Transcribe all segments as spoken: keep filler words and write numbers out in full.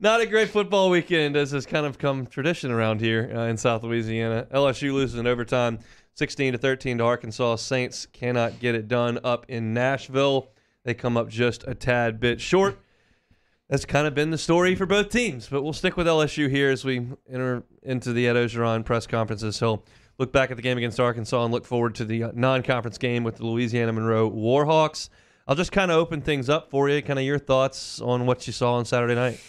Not a great football weekend, as has kind of come tradition around here uh, in South Louisiana. L S U loses in overtime, sixteen to thirteen to Arkansas. Saints cannot get it done up in Nashville. They come up just a tad bit short. That's kind of been the story for both teams, but we'll stick with L S U here as we enter into the Ed Ogeron press conferences. He'll look back at the game against Arkansas and look forward to the non-conference game with the Louisiana Monroe Warhawks. I'll just kind of open things up for you, kind of your thoughts on what you saw on Saturday night.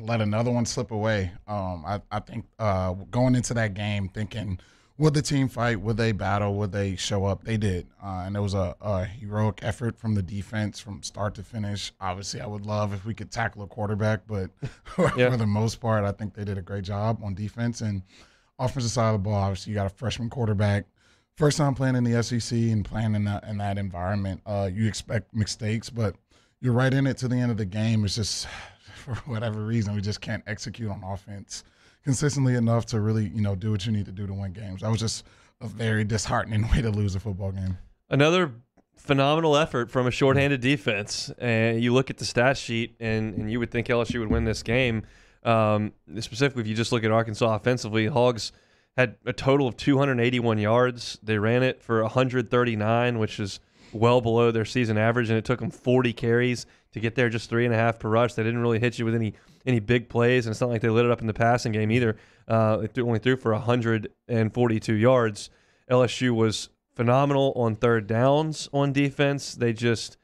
Let another one slip away. Um, I, I think uh, going into that game thinking, would the team fight? Would they battle? Would they show up? They did. Uh, and it was a, a heroic effort from the defense from start to finish. Obviously, I would love if we could tackle a quarterback, but yeah. for the most part, I think they did a great job on defense. And offensive side of the ball, obviously, you got a freshman quarterback. First time playing in the S E C and playing in that, in that environment, uh, you expect mistakes, but you're right in it to the end of the game. It's just – for whatever reason, we just can't execute on offense consistently enough to really, you know, do what you need to do to win games. That was just a very disheartening way to lose a football game. Another phenomenal effort from a shorthanded defense. And you look at the stat sheet, and, and you would think L S U would win this game. Um, specifically, if you just look at Arkansas offensively, Hogs had a total of two hundred eighty-one yards. They ran it for one hundred thirty-nine, which is well below their season average, and it took them forty carries to get there, just three and a half per rush. They didn't really hit you with any any big plays, and it's not like they lit it up in the passing game either. Uh, they threw, only threw for one hundred forty-two yards. L S U was phenomenal on third downs on defense. They just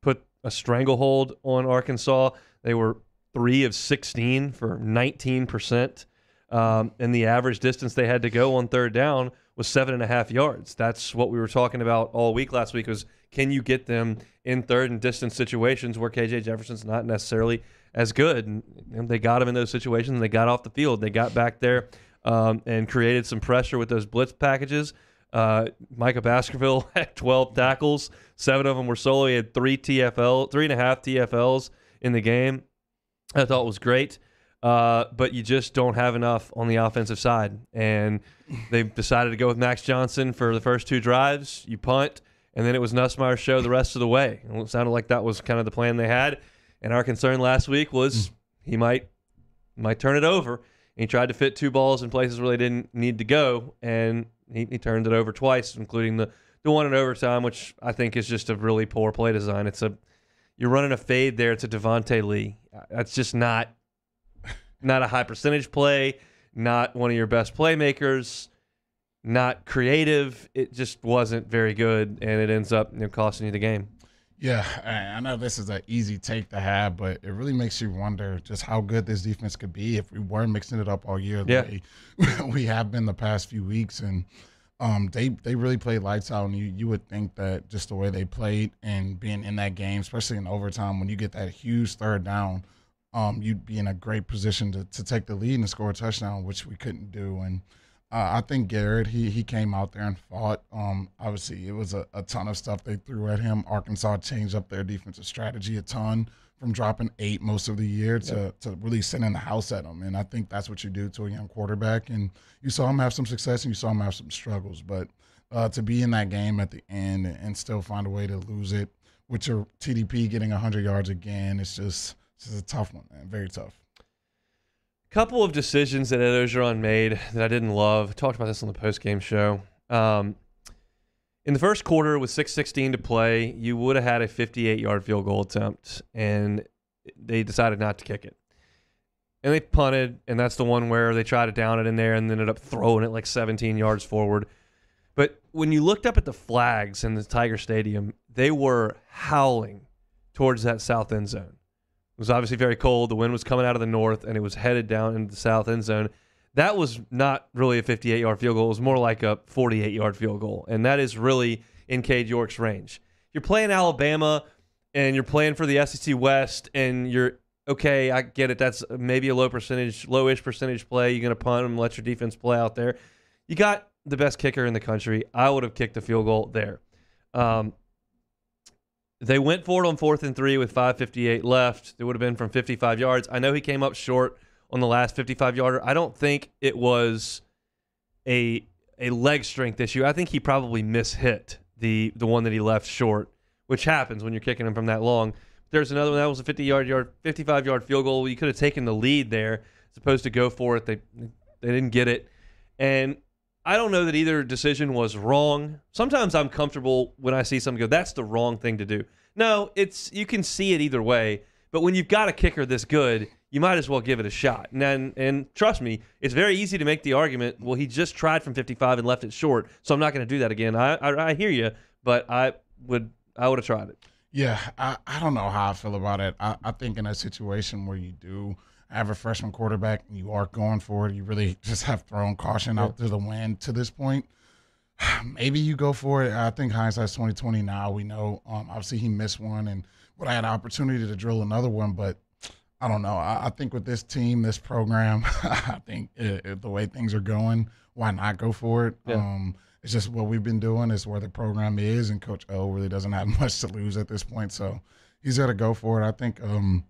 put a stranglehold on Arkansas. They were three of sixteen for nineteen percent, um, and the average distance they had to go on third down was seven and a half yards. That's what we were talking about all week last week was, can you get them in third and distance situations where K J Jefferson's not necessarily as good? And, and they got him in those situations, and they got off the field. They got back there um, and created some pressure with those blitz packages. Uh, Micah Baskerville had twelve tackles. Seven of them were solo. He had three T F L, three and a half T F Ls in the game. I thought it was great. Uh, but you just don't have enough on the offensive side. And they've decided to go with Max Johnson for the first two drives. You punt, and then it was Nussmeier's show the rest of the way. And it sounded like that was kind of the plan they had. And our concern last week was he might might turn it over. And he tried to fit two balls in places where they didn't need to go, and he, he turned it over twice, including the, the one in overtime, which I think is just a really poor play design. It's a You're running a fade there to Devontae Lee. That's just not... Not a high percentage play, not one of your best playmakers, not creative. It just wasn't very good, and it ends up you know, costing you the game. Yeah, I know this is an easy take to have, but it really makes you wonder just how good this defense could be if we were mixing it up all year. Yeah. Like we have been the past few weeks, and um, they they really played lights out. And you you would think that just the way they played and being in that game, especially in overtime, when you get that huge third down, Um, you'd be in a great position to, to take the lead and score a touchdown, which we couldn't do. And uh, I think Garrett, he he came out there and fought. Um, obviously, it was a, a ton of stuff they threw at him. Arkansas changed up their defensive strategy a ton from dropping eight most of the year to, yeah. to really sending the house at him. And I think that's what you do to a young quarterback. And you saw him have some success and you saw him have some struggles. But uh, to be in that game at the end and still find a way to lose it with your T D P getting one hundred yards again, it's just – this is a tough one, man. Very tough. A couple of decisions that Ed Ogeron made that I didn't love. I talked about this on the post-game show. Um, in the first quarter, with six sixteen to play, you would have had a fifty-eight yard field goal attempt, and they decided not to kick it. And they punted, and that's the one where they tried to down it in there and then ended up throwing it like seventeen yards forward. But when you looked up at the flags in the Tiger Stadium, they were howling towards that south end zone. It was obviously very cold. The wind was coming out of the north, and it was headed down into the south end zone. That was not really a fifty-eight yard field goal. It was more like a forty-eight yard field goal, and that is really in Cade York's range. You're playing Alabama, and you're playing for the S E C West, and you're, okay, I get it. That's maybe a low percentage, low-ish percentage play. You're going to punt them, let your defense play out there. You got the best kicker in the country. I would have kicked the field goal there. Um, They went for it on fourth and three with five fifty-eight left. It would have been from fifty-five yards. I know he came up short on the last fifty-five yarder. I don't think it was a a leg strength issue. I think he probably mishit the the one that he left short, which happens when you're kicking him from that long. There's another one that was a fifty-yard, yard, fifty-five-yard field goal. You could have taken the lead there, supposed to go for it. They they didn't get it, and I don't know that either decision was wrong. Sometimes I'm comfortable when I see something go, that's the wrong thing to do. No, it's you can see it either way, but when you've got a kicker this good, you might as well give it a shot. And and, and trust me, it's very easy to make the argument, well, he just tried from fifty-five and left it short, so I'm not going to do that again. I, I I hear you, but I would I would have tried it. Yeah, I, I don't know how I feel about it. I, I think in a situation where you do have a freshman quarterback and you are going for it, you really just have thrown caution out to the wind to this point. Maybe you go for it. I think hindsight's twenty twenty now. We know, um, obviously, he missed one and would have had an opportunity to drill another one, but I don't know. I, I think with this team, this program, I think it, it, the way things are going, why not go for it? Yeah. Um, it's just what we've been doing. It's where the program is, and Coach O really doesn't have much to lose at this point, so he's got to go for it. I think um,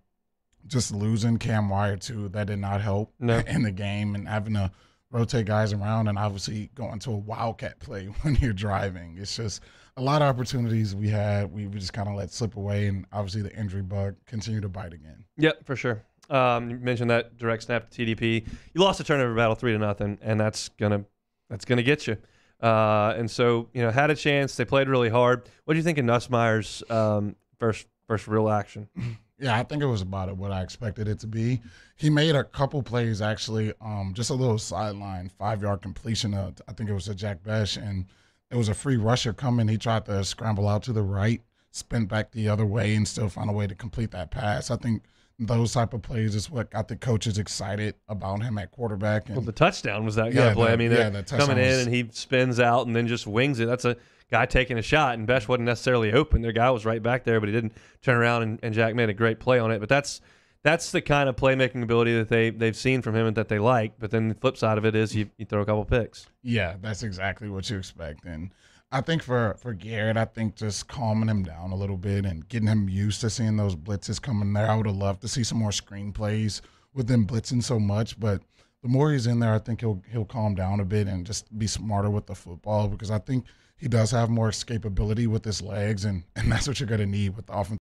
just losing Cam Wire, too, that did not help no. in the game, and having to rotate guys around and obviously going to a wildcat play when you're driving. It's just a lot of opportunities we had. We, we just kind of let slip away, and obviously the injury bug continued to bite again. Yep, for sure. Um, you mentioned that direct snap to T D P. You lost a turnover battle three to nothing, and that's gonna that's gonna get you. Uh, and so you know, had a chance. They played really hard. What do you think of Nussmeier's um, first first real action? Yeah, I think it was about what I expected it to be. He made a couple plays, actually, um, just a little sideline, five-yard completion. Of, I think it was to Jack Besh, and it was a free rusher coming. He tried to scramble out to the right, spin back the other way, and still find a way to complete that pass. I think those type of plays is what got the coaches excited about him at quarterback. And, well, the touchdown was that yeah, kind of play. The, I mean, yeah, the coming in, was, and he spins out and then just wings it. That's a – guy taking a shot, and Besh wasn't necessarily open. Their guy was right back there, but he didn't turn around, and, and Jack made a great play on it. But that's that's the kind of playmaking ability that they, they've seen from him and that they like. But then the flip side of it is you, you throw a couple picks. Yeah, that's exactly what you expect. And I think for, for Garrett, I think just calming him down a little bit and getting him used to seeing those blitzes coming there. I would have loved to see some more screenplays with them blitzing so much, but the more he's in there, I think he'll he'll calm down a bit and just be smarter with the football, because I think – he does have more escapability with his legs, and, and that's what you're going to need with the offense.